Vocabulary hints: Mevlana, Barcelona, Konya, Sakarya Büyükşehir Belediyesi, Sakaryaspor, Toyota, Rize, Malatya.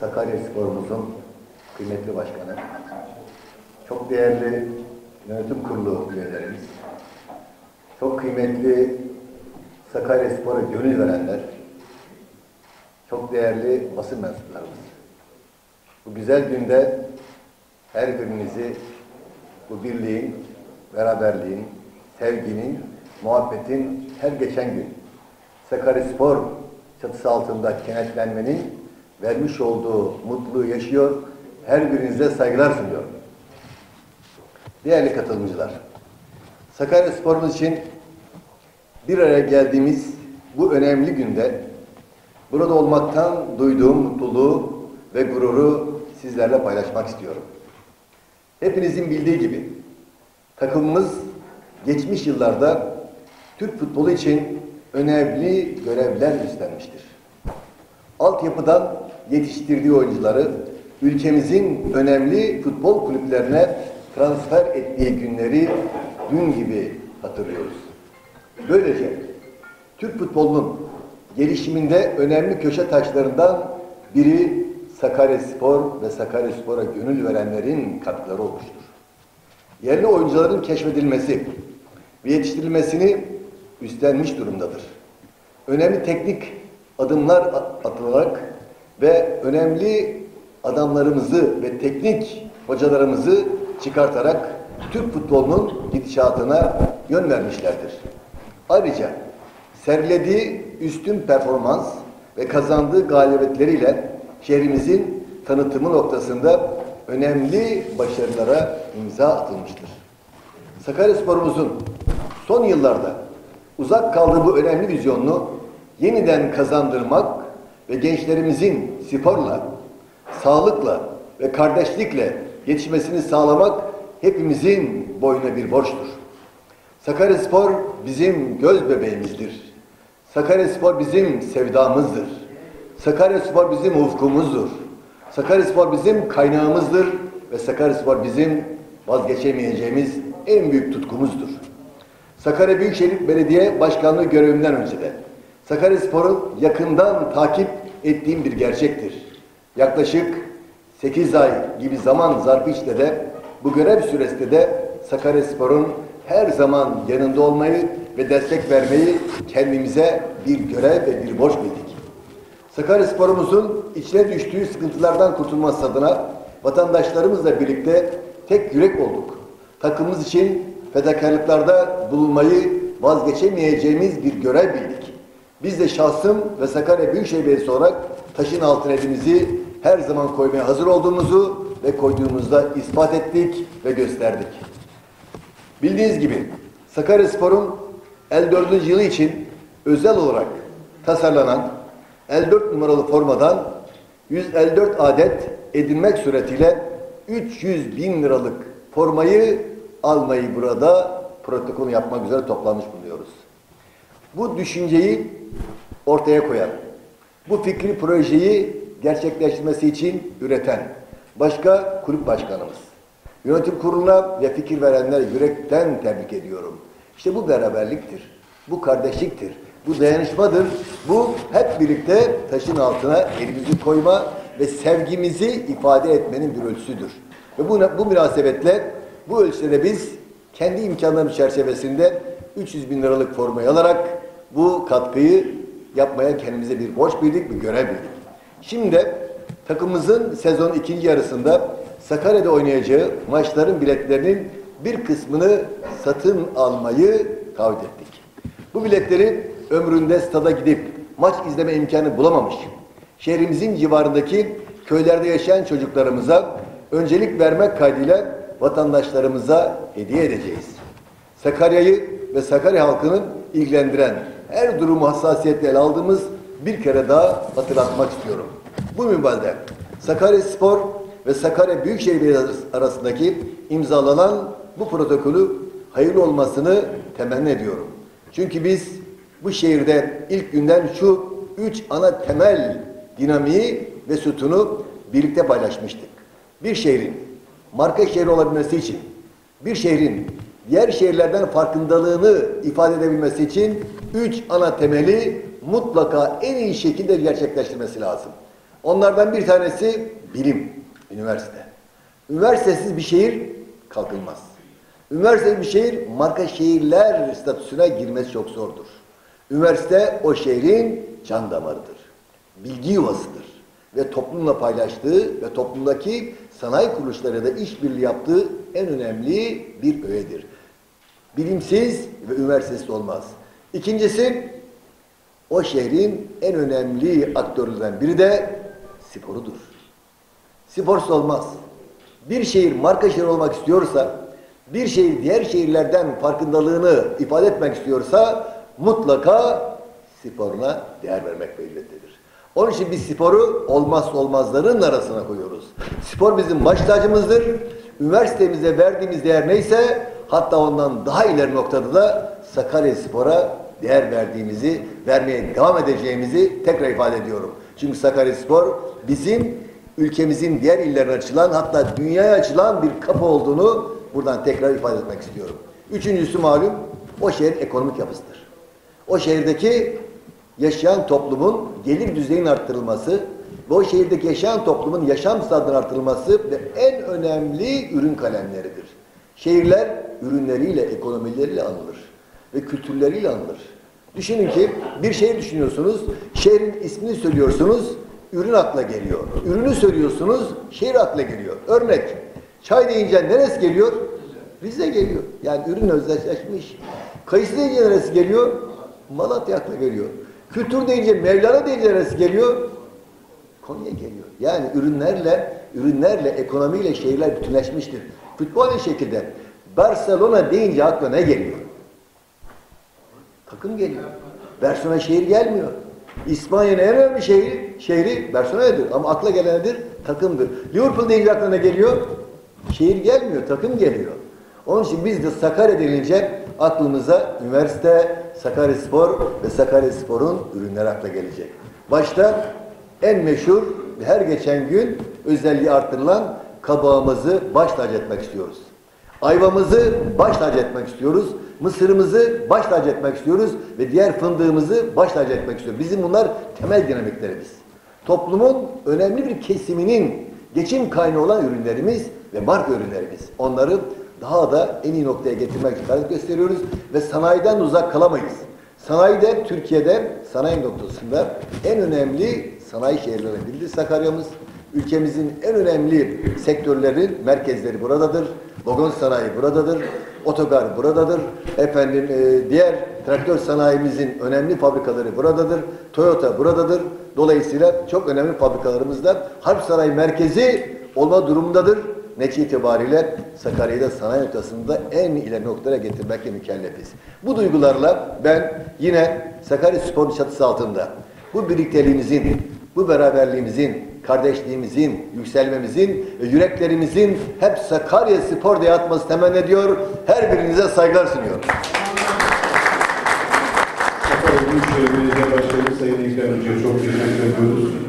Sakaryaspor'umuzun kıymetli başkanı, çok değerli yönetim kurulu üyelerimiz, çok kıymetli Sakaryaspor'a gönül verenler, çok değerli basın mensuplarımız. Bu güzel günde her birinizi bu birliğin, beraberliğin, sevginin, muhabbetin her geçen gün Sakaryaspor çatısı altında kenetlenmenin vermiş olduğu mutluluğu yaşıyor. Her birinize saygılar sunuyorum. Değerli katılımcılar, Sakaryaspor'umuz için bir araya geldiğimiz bu önemli günde burada olmaktan duyduğum mutluluğu ve gururu sizlerle paylaşmak istiyorum. Hepinizin bildiği gibi takımımız geçmiş yıllarda Türk futbolu için önemli görevler üstlenmiştir. Altyapıdan yetiştirdiği oyuncuları ülkemizin önemli futbol kulüplerine transfer ettiği günleri dün gibi hatırlıyoruz. Böylece Türk futbolunun gelişiminde önemli köşe taşlarından biri Sakaryaspor ve Sakaryaspor'a gönül verenlerin katkıları olmuştur. Yerli oyuncuların keşfedilmesi ve yetiştirilmesini üstlenmiş durumdadır. Önemli teknik adımlar atılarak ve önemli adamlarımızı ve teknik hocalarımızı çıkartarak Türk futbolunun gidişatına yön vermişlerdir. Ayrıca sergilediği üstün performans ve kazandığı galibiyetleriyle şehrimizin tanıtımı noktasında önemli başarılara imza atılmıştır. Sakaryaspor'umuzun son yıllarda uzak kaldığı bu önemli vizyonunu yeniden kazandırmak ve gençlerimizin sporla, sağlıkla ve kardeşlikle yetişmesini sağlamak hepimizin boynuna bir borçtur. Sakaryaspor bizim göz bebeğimizdir. Sakaryaspor bizim sevdamızdır. Sakaryaspor bizim ufkumuzdur. Sakaryaspor bizim kaynağımızdır ve Sakaryaspor bizim vazgeçemeyeceğimiz en büyük tutkumuzdur. Sakarya Büyükşehir Belediye Başkanlığı görevimden önce de Sakaryaspor'u yakından takip ettiğim bir gerçektir. Yaklaşık 8 ay gibi zaman zarfı içinde de bu görev süresinde de Sakaryaspor'un her zaman yanında olmayı ve destek vermeyi kendimize bir görev ve bir borç bildik. Sakaryaspor'umuzun içine düştüğü sıkıntılardan kurtulması adına vatandaşlarımızla birlikte tek yürek olduk. Takımımız için fedakarlıklarda bulunmayı vazgeçemeyeceğimiz bir görev bildik. Biz de şahsım ve Sakarya Büyükşehir Belediyesi olarak taşın altına elimizi her zaman koymaya hazır olduğumuzu ve koyduğumuzda ispat ettik ve gösterdik. Bildiğiniz gibi Sakaryaspor'un 54. yılı için özel olarak tasarlanan 54 numaralı formadan 154 adet edinmek suretiyle 300.000 liralık formayı almayı burada protokol yapmak üzere toplanmış bulunuyoruz. Bu düşünceyi ortaya koyan, bu fikri projeyi gerçekleştirmesi için üreten başka kulüp başkanımız, yönetim kuruluna ve fikir verenlere yürekten tebrik ediyorum. İşte bu beraberliktir, bu kardeşliktir, bu dayanışmadır, bu hep birlikte taşın altına elimizi koyma ve sevgimizi ifade etmenin bir ölçüsüdür. Ve bu münasebetle bu ölçüde biz kendi imkanlarımız çerçevesinde 300.000 liralık formayı alarak bu katkıyı yapmaya kendimize bir borç bildik, bir görev bildik. Şimdi de takımımızın sezonun ikinci yarısında Sakarya'da oynayacağı maçların biletlerinin bir kısmını satın almayı taahhüt ettik. Bu biletleri ömründe stada gidip maç izleme imkanı bulamamış, şehrimizin civarındaki köylerde yaşayan çocuklarımıza öncelik vermek kaydıyla vatandaşlarımıza hediye edeceğiz. Sakarya'yı ve Sakarya halkının ilgilendiren her durumu hassasiyetle ele aldığımız bir kere daha hatırlatmak istiyorum. Bu minvalde Sakaryaspor ve Sakarya Büyükşehir Belediyesi arasındaki imzalanan bu protokolü hayırlı olmasını temenni ediyorum. Çünkü biz bu şehirde ilk günden şu 3 ana temel dinamiği ve sütunu birlikte paylaşmıştık. Bir şehrin marka şehri olabilmesi için, bir şehrin diğer şehirlerden farkındalığını ifade edebilmesi için 3 ana temeli mutlaka en iyi şekilde gerçekleştirmesi lazım. Onlardan bir tanesi bilim, üniversite. Üniversitesiz bir şehir kalkınmaz. Üniversitesiz bir şehir marka şehirler statüsüne girmesi çok zordur. Üniversite o şehrin can damarıdır. Bilgi yuvasıdır. Ve toplumla paylaştığı ve toplumdaki sanayi kuruluşları da işbirliği yaptığı en önemli bir öğedir. Bilimsiz ve üniversitesiz olmaz. İkincisi, o şehrin en önemli aktörlerinden biri de sporudur. Sporsuz olmaz. Bir şehir marka şehir olmak istiyorsa, bir şehir diğer şehirlerden farkındalığını ifade etmek istiyorsa mutlaka sporuna değer vermek mecburiyetindedir. Onun için biz sporu olmazsa olmazların arasına koyuyoruz. Spor bizim baş tacımızdır. Üniversitemize verdiğimiz değer neyse, hatta ondan daha ileri noktada da Sakaryaspor'a değer verdiğimizi, vermeye devam edeceğimizi tekrar ifade ediyorum. Çünkü Sakaryaspor bizim ülkemizin diğer illerine açılan, hatta dünyaya açılan bir kapı olduğunu buradan tekrar ifade etmek istiyorum. Üçüncüsü malum, o şehrin ekonomik yapısıdır. O şehirdeki yaşayan toplumun gelir düzeyinin arttırılması ve o şehirdeki yaşayan toplumun yaşam standartının arttırılması ve en önemli ürün kalemleridir. Şehirler ürünleriyle, ekonomileriyle anılır ve kültürleriyle anılır. Düşünün ki bir şehir düşünüyorsunuz, şehrin ismini söylüyorsunuz, ürün akla geliyor. Ürünü söylüyorsunuz, şehir akla geliyor. Örnek, çay deyince neresi geliyor? Rize geliyor. Yani ürün özdeşleşmiş. Kayısı deyince neresi geliyor? Malatya akla geliyor. Kültür deyince, Mevlana deyince neresi geliyor? Konya geliyor. Yani ürünlerle, ekonomiyle şehirler bütünleşmiştir. Futbol aynı şekilde. Barcelona deyince akla ne geliyor? Takım geliyor. Barcelona şehir gelmiyor. İspanya'nın en önemli şehri Barcelona'dır. Ama akla gelen nedir? Takımdır. Liverpool deyince akla ne geliyor? Şehir gelmiyor, takım geliyor. Onun için biz de Sakarya denilince aklımıza üniversite, Sakaryaspor ve Sakaryaspor'un ürünleri akla gelecek. Başta en meşhur ve her geçen gün özelliği artırılan kabağımızı baş tacı etmek istiyoruz. Ayvamızı baş tacı etmek istiyoruz. Mısırımızı baş tacı etmek istiyoruz ve diğer fındığımızı baş tacı etmek istiyoruz. Bizim bunlar temel dinamiklerimiz. Toplumun önemli bir kesiminin geçim kaynağı olan ürünlerimiz ve marka ürünlerimiz. Onları daha da en iyi noktaya getirmek için gayret gösteriyoruz ve sanayiden uzak kalamayız. Sanayide, Türkiye'de sanayi noktasında en önemli sanayi şehirlerinden biridir Sakarya'mız. Ülkemizin en önemli sektörlerin merkezleri buradadır. Vagon sanayi buradadır. Otogar buradadır. Efendim, diğer traktör sanayimizin önemli fabrikaları buradadır. Toyota buradadır. Dolayısıyla çok önemli fabrikalarımızda harp sanayi merkezi olma durumundadır. Netice itibariyle Sakarya'da sanayi noktasında en ileri noktalara getirmekle mükellefiz. Bu duygularla ben yine Sakaryaspor'un çatısı altında bu birlikteliğimizin, bu beraberliğimizin, kardeşliğimizin, yükselmemizin, yüreklerimizin hep Sakaryaspor diye atması temenni ediyor. Her birinize saygılar sunuyorum. Sakarya Büyükşehir Belediye Başkanı Sayın İlker Hoca'ya çok teşekkür ediyoruz.